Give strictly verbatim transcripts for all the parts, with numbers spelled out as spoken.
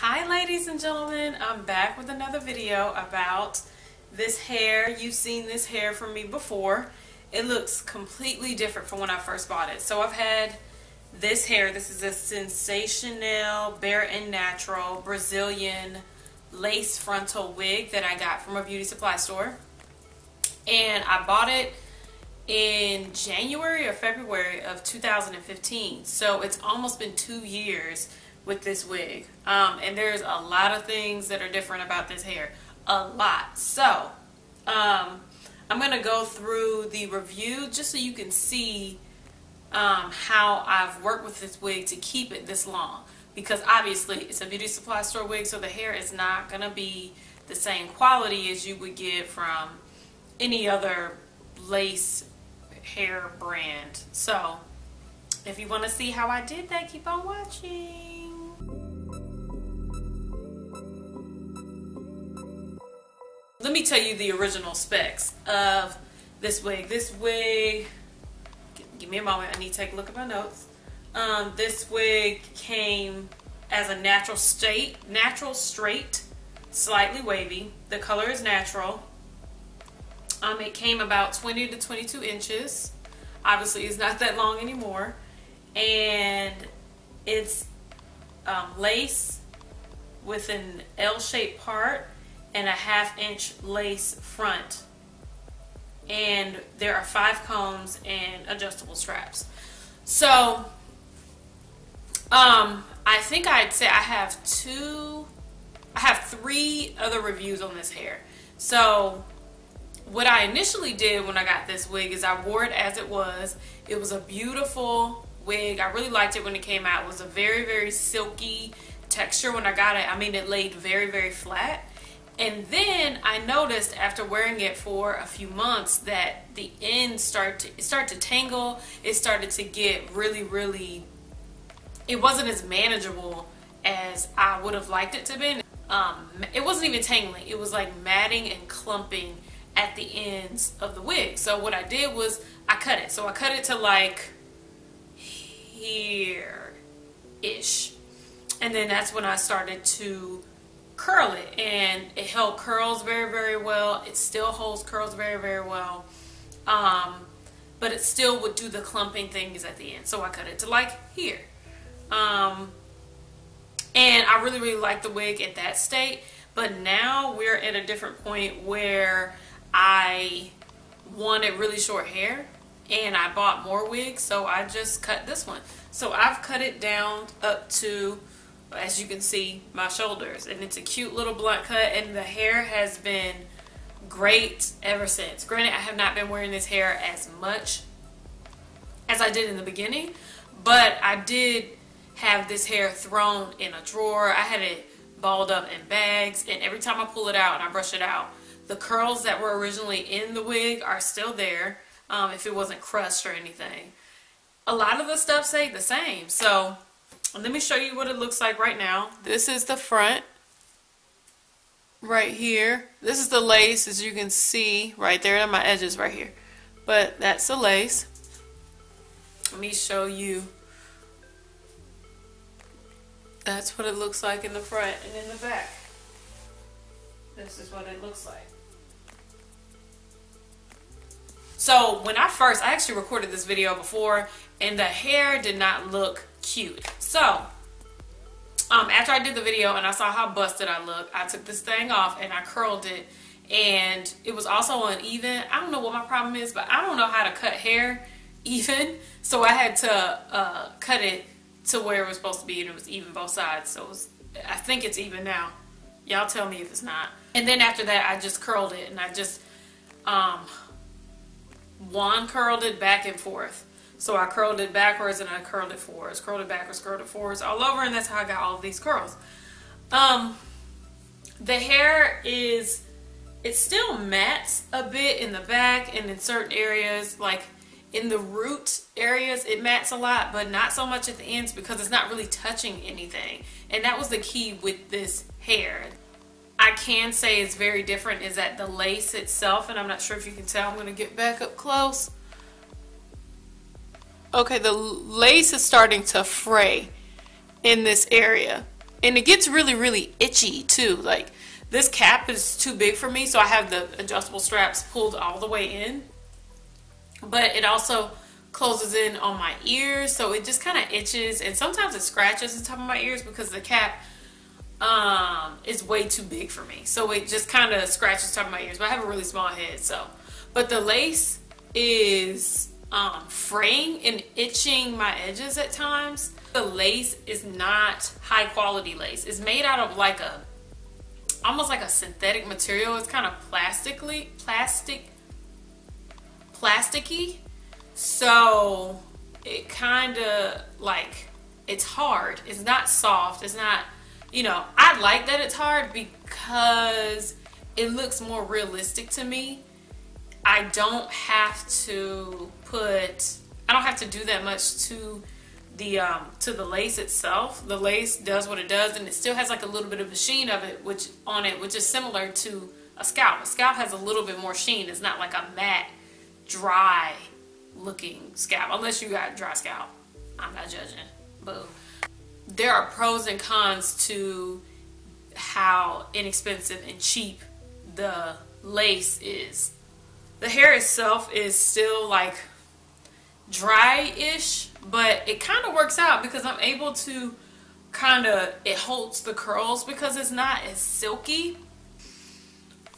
Hi ladies and gentlemen, I'm back with another video about this hair. You've seen this hair from me before. It looks completely different from when I first bought it. So I've had this hair. This is a Sensationnel Bare and Natural Brazilian lace frontal wig that I got from a beauty supply store. And I bought it in January or February of two thousand fifteen. So it's almost been two years with this wig, um, and there's a lot of things that are different about this hair, a lot. So um, I'm gonna go through the review just so you can see um, how I've worked with this wig to keep it this long, because obviously it's a beauty supply store wig, so the hair is not gonna be the same quality as you would get from any other lace hair brand. So if you want to see how I did that, keep on watching. Let me tell you the original specs of this wig. This wig, give me a moment, I need to take a look at my notes. Um, this wig came as a natural state, natural straight, slightly wavy. The color is natural. Um, it came about twenty to twenty-two inches. Obviously, it's not that long anymore. And it's um, lace with an L-shaped part and a half inch lace front, and there are five combs and adjustable straps. So um I think I'd say I have two I have three other reviews on this hair. So what I initially did when I got this wig is I wore it as it was. It was a beautiful wig. I really liked it when it came out. It was a very very silky texture when I got it. I mean, it laid very very flat. And then I noticed after wearing it for a few months that the ends start to start to tangle. It started to get really, really, it wasn't as manageable as I would have liked it to have been. Um, it wasn't even tangling. It was like matting and clumping at the ends of the wig. So what I did was I cut it. So I cut it to like here-ish. And then that's when I started to curl it, and it held curls very very well. It still holds curls very very well, um, but it still would do the clumping things at the end. So I cut it to like here, um, and I really really liked the wig at that state. But now we're at a different point where I wanted really short hair and I bought more wigs, so I just cut this one. So I've cut it down up to, as you can see, my shoulders, and it's a cute little blunt cut, and the hair has been great ever since. Granted, I have not been wearing this hair as much as I did in the beginning, but I did have this hair thrown in a drawer. I had it balled up in bags, and every time I pull it out and I brush it out, the curls that were originally in the wig are still there, um, if it wasn't crushed or anything. A lot of the stuff stayed the same. So let me show you what it looks like right now. This is the front right here. This is the lace, as you can see right there on my edges right here, but that's the lace. Let me show you. That's what it looks like in the front, and in the back this is what it looks like. So when I first, I actually recorded this video before, and the hair did not look cute. So um after I did the video and I saw how busted I looked, I took this thing off and I curled it, and it was also uneven. I don't know what my problem is, but I don't know how to cut hair even. So I had to uh cut it to where it was supposed to be, and it was even both sides. So it was, I think it's even now. Y'all tell me if it's not. And then after that I just curled it, and I just um one curled it back and forth. So I curled it backwards and I curled it forwards, curled it backwards, curled it forwards, all over, and that's how I got all of these curls. Um, the hair is, it still mattes a bit in the back and in certain areas, like in the root areas it mattes a lot, but not so much at the ends because it's not really touching anything. And that was the key with this hair. I can say it's very different is that the lace itself, and I'm not sure if you can tell, I'm gonna get back up close. Okay, the lace is starting to fray in this area, And it gets really, really itchy too. Like, this cap is too big for me, so I have the adjustable straps pulled all the way in. But it also closes in on my ears, so it just kind of itches, and sometimes it scratches the top of my ears because the cap um, is way too big for me. So it just kind of scratches the top of my ears, but I have a really small head, so. But the lace is um, fraying and itching my edges at times. The lace is not high quality lace. It's made out of like a, almost like a synthetic material. It's kind of plastically, plastic, plasticky. So it kind of like, it's hard. It's not soft. It's not, you know, I like that it's hard because it looks more realistic to me. I don't have to put, I don't have to do that much to the um, to the lace itself. The lace does what it does, and it still has like a little bit of a sheen of it, which on it, which is similar to a scalp. A scalp has a little bit more sheen. It's not like a matte, dry looking scalp, unless you got dry scalp. I'm not judging. Boo. There are pros and cons to how inexpensive and cheap the lace is. The hair itself is still like dry-ish, but it kind of works out because I'm able to kind of, it holds the curls because it's not as silky.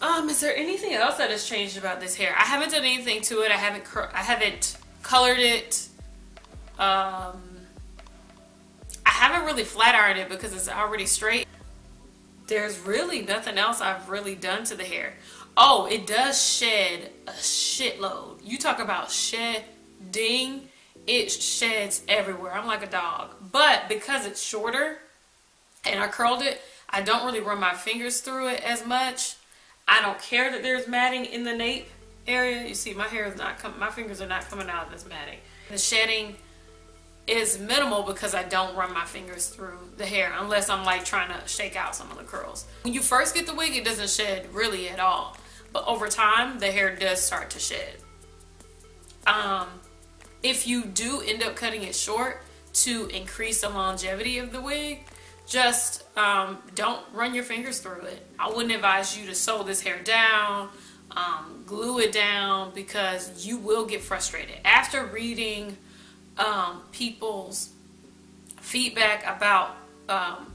Um, is there anything else that has changed about this hair? I haven't done anything to it. I haven't, cur I haven't colored it. Um, I haven't really flat ironed it because it's already straight. There's really nothing else I've really done to the hair. Oh, it does shed a shitload. You talk about shedding, it sheds everywhere. I'm like a dog. But because it's shorter and I curled it, I don't really run my fingers through it as much. I don't care that there's matting in the nape area. You see, my hair is not coming, my fingers are not coming out of this matting. The shedding is minimal because I don't run my fingers through the hair unless I'm like trying to shake out some of the curls. When you first get the wig, it doesn't shed really at all. But over time, the hair does start to shed. Um, if you do end up cutting it short to increase the longevity of the wig, just um, don't run your fingers through it. I wouldn't advise you to sew this hair down, um, glue it down, because you will get frustrated. After reading um, people's feedback about um,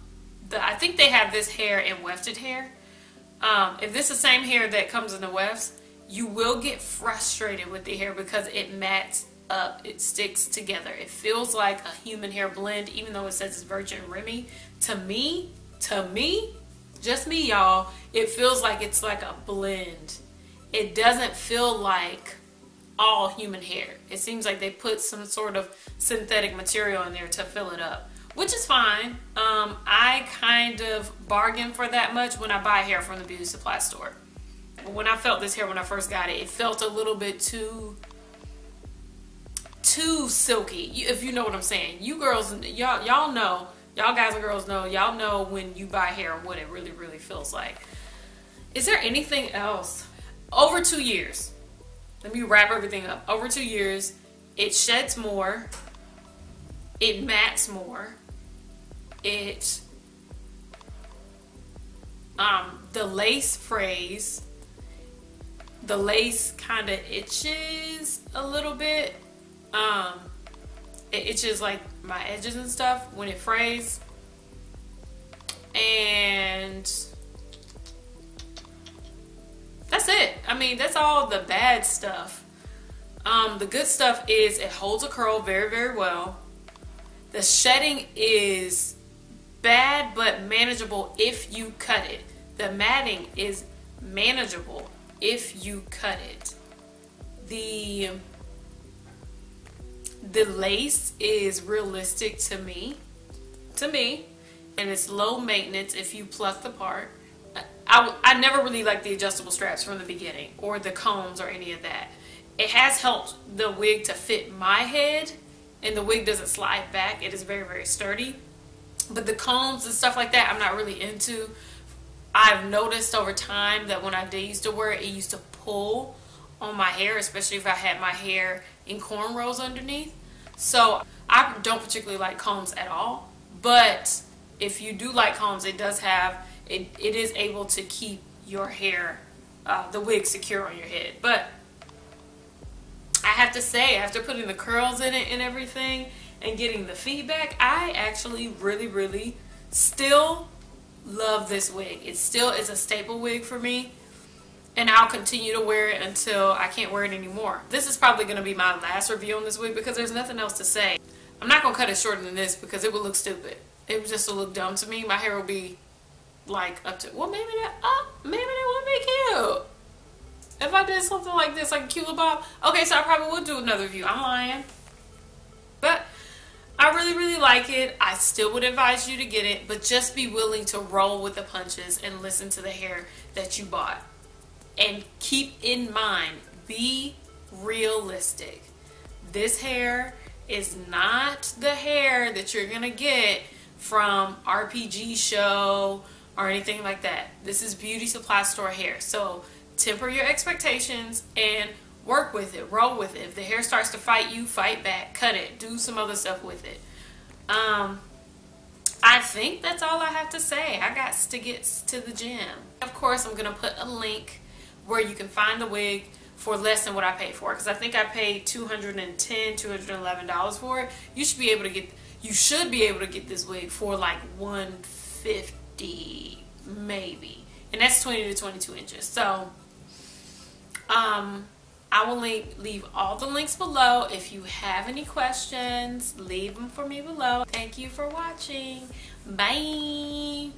the, I think they have this hair in wefted hair. Um, if this is the same hair that comes in the wefts, you will get frustrated with the hair because it mats up, it sticks together. It feels like a human hair blend, even though it says it's Virgin Remy. To me, to me, just me, y'all, it feels like it's like a blend. It doesn't feel like all human hair. It seems like they put some sort of synthetic material in there to fill it up, which is fine. Um, I kind of bargain for that much when I buy hair from the beauty supply store. When I felt this hair when I first got it, it felt a little bit too, too silky, if you know what I'm saying. You girls, y'all y'all know, y'all guys and girls know, y'all know when you buy hair what it really, really feels like. Is there anything else? Over two years, let me wrap everything up. Over two years, it sheds more, it mattes more, it um the lace frays, the lace kind of itches a little bit, um it itches like my edges and stuff when it frays, and that's it. I mean, that's all the bad stuff. Um the good stuff is it holds a curl very, very well. The shedding is bad but manageable if you cut it. The matting is manageable if you cut it. The the lace is realistic to me, to me, and it's low maintenance if you pluck the part. I, I, I never really liked the adjustable straps from the beginning, or the combs, or any of that. It has helped the wig to fit my head, and the wig doesn't slide back. It is very, very sturdy. But the combs and stuff like that, I'm not really into. I've noticed over time that when I did used to wear it, it used to pull on my hair, especially if I had my hair in cornrows underneath. So I don't particularly like combs at all, but if you do like combs, it does have, it, it is able to keep your hair, uh, the wig secure on your head. But I have to say, after putting the curls in it and everything and getting the feedback, I actually really, really still love this wig. It still is a staple wig for me, and I'll continue to wear it until I can't wear it anymore. This is probably going to be my last review on this wig because there's nothing else to say. I'm not going to cut it shorter than this because it would look stupid. It would just look dumb to me. My hair will be like up to, well, maybe that up, maybe that would be cute. If I did something like this, like a cute little bob. Okay, so I probably would do another review. I'm lying. But I really, really like it. I still would advise you to get it, but just be willing to roll with the punches and listen to the hair that you bought. And keep in mind, be realistic. This hair is not the hair that you're gonna get from R P G show or anything like that. This is beauty supply store hair. So temper your expectations and work with it, roll with it. If the hair starts to fight you, fight back, cut it, do some other stuff with it. Um, I think that's all I have to say. I got to get to the gym. Of course, I'm gonna put a link where you can find the wig for less than what I paid for, because I think I paid two hundred ten, two hundred eleven dollars for it. You should be able to get, you should be able to get this wig for like one fifty maybe, and that's twenty to twenty-two inches. So, um, I will leave, leave all the links below. If you have any questions, leave them for me below. Thank you for watching. Bye.